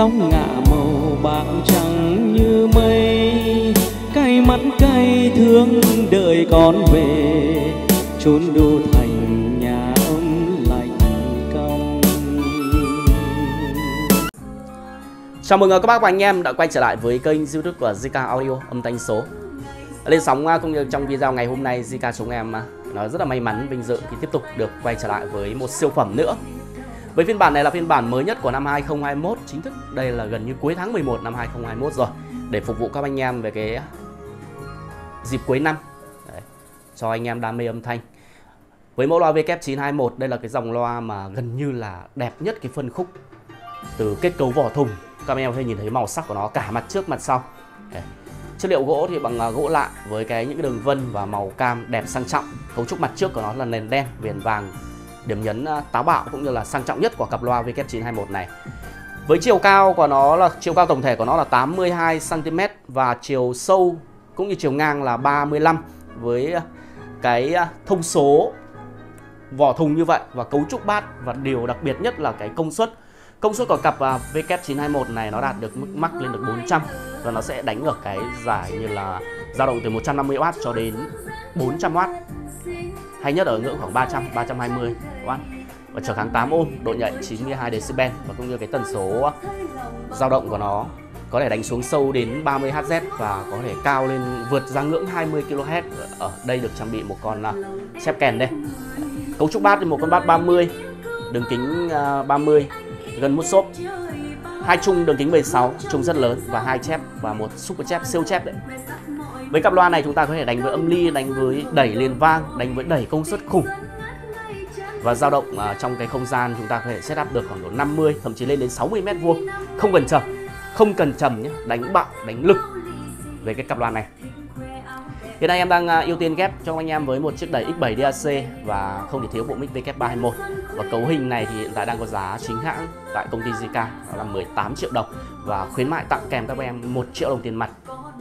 tóc ngả màu bạc trắng như mây, cay mắt cay thương đợi con về chốn đô thành nhà ông lạnh cong. Chào mừng các bác và anh em đã quay trở lại với kênh YouTube của JK Audio âm thanh số. Lên sóng cũng như trong video ngày hôm nay, Zika chúng em nói rất là may mắn, vinh dự khi tiếp tục được quay trở lại với một siêu phẩm nữa. Với phiên bản này là phiên bản mới nhất của năm 2021, chính thức đây là gần như cuối tháng 11 năm 2021 rồi, để phục vụ các anh em về cái dịp cuối năm. Đấy, cho anh em đam mê âm thanh. Với mẫu loa W921, đây là cái dòng loa mà gần như là đẹp nhất cái phân khúc từ kết cấu vỏ thùng. Các anh em có thể nhìn thấy màu sắc của nó cả mặt trước mặt sau. Đấy. Chất liệu gỗ thì bằng gỗ lạ với những đường vân và màu cam đẹp sang trọng. Cấu trúc mặt trước của nó là nền đen, viền vàng, điểm nhấn táo bạo cũng như là sang trọng nhất của cặp loa W921 này. Với chiều cao của nó là tổng thể của nó là 82 cm và chiều sâu cũng như chiều ngang là 35 với cái thông số vỏ thùng như vậy và cấu trúc bát, và điều đặc biệt nhất là cái công suất. Công suất của cặp W921 này nó đạt được mức max lên được 400 và nó sẽ đánh ở cái giải như là dao động từ 150W cho đến 400W. Hay nhất ở ngưỡng khoảng 300-320W và trở kháng 8 ohm, độ nhạy 92 dB và cũng như cái tần số dao động của nó có thể đánh xuống sâu đến 30 Hz và có thể cao lên vượt ra ngưỡng 20 kHz. Ở đây được trang bị một con xếp kèn đây. Cấu trúc bát thì một con bát 30, đường kính 30 gần mút xốp, hai chung đường kính 16, chung rất lớn, và hai chép và một super chép, siêu chép đấy. Với cặp loa này chúng ta có thể đánh với âm ly, đánh với đẩy liền vang, đánh với đẩy công suất khủng. Và dao động trong cái không gian chúng ta có thể setup được khoảng độ 50 thậm chí lên đến 60 m², không cần trầm, nhé, đánh bạo, đánh lực với cái cặp loa này. Hiện nay em đang ưu tiên ghép cho anh em với một chiếc đẩy X7 DAC và không thể thiếu bộ mic W321. Và cấu hình này thì hiện tại đang có giá chính hãng tại công ty Zika, đó là 18 triệu đồng và khuyến mại tặng kèm các em 1 triệu đồng tiền mặt.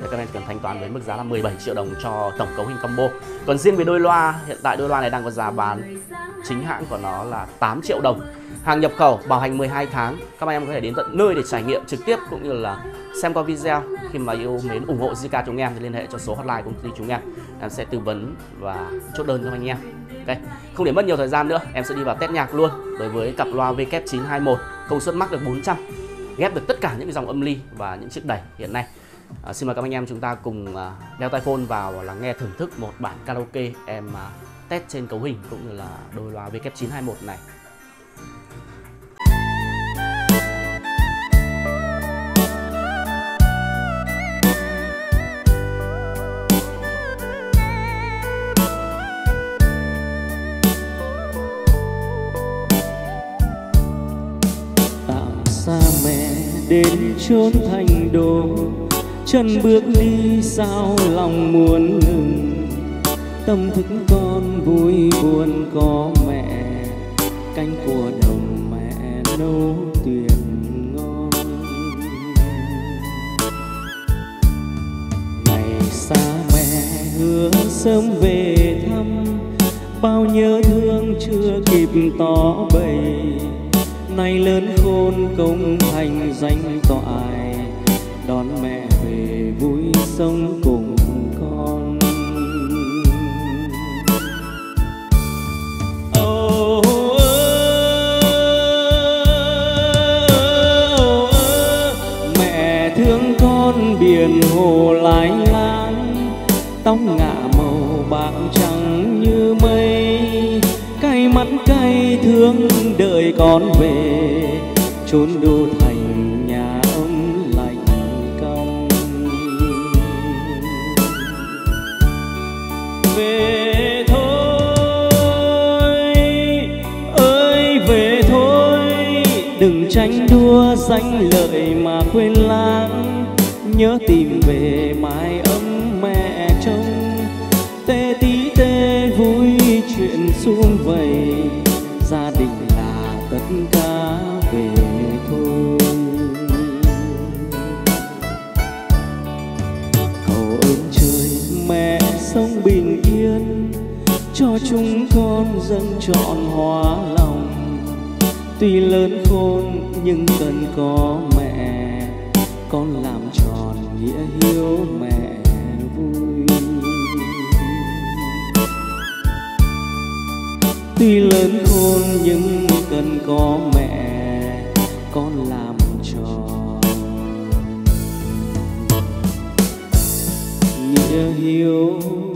Để các em cần thanh toán với mức giá là 17 triệu đồng cho tổng cấu hình combo. Còn riêng về đôi loa, hiện tại đôi loa này đang có giá bán chính hãng của nó là 8 triệu đồng. Hàng nhập khẩu, bảo hành 12 tháng. Các em có thể đến tận nơi để trải nghiệm trực tiếp cũng như là xem qua video. Khi mà yêu mến ủng hộ Zika chúng em thì liên hệ cho số hotline công ty chúng em sẽ tư vấn và chốt đơn cho anh em. Okay. Không để mất nhiều thời gian nữa, em sẽ đi vào test nhạc luôn. Đối với cặp loa W921, công suất max được 400, ghép được tất cả những dòng âm ly và những chiếc đẩy hiện nay. Xin mời các anh em chúng ta cùng đeo tai phone vào và lắng nghe thưởng thức một bản karaoke em test trên cấu hình cũng như là đôi loa W921 này. Tạm xa mẹ đến chốn thành đô, chân bước đi sao lòng muốn ngừng, tâm thức con vui buồn có mẹ, canh của đồng mẹ nấu tuyệt ngon. Ngày xa mẹ hứa sớm về thăm, bao nhớ thương chưa kịp tỏ bày, nay lớn khôn công thành danh toại, đón mẹ về vui sống cùng con. Mẹ thương con biển hồ lái lan, tóc ngả màu bạc trắng như mây, cay mắt cay thương đợi con về chốn đô thành. Về thôi, ơi về thôi, đừng tranh đua danh lợi mà quên lãng, nhớ tìm về mái ấm mẹ trông, tê tí tê vui chuyện xung vầy, gia đình là tất cả về thôi. Cầu ơn trời mẹ sống bình yên, cho chúng con dâng trọn hóa lòng, tuy lớn khôn nhưng cần có mẹ. con làm tròn nghĩa hiếu mẹ vui. Tuy lớn khôn nhưng cần có mẹ, con làm tròn nghĩa hiếu.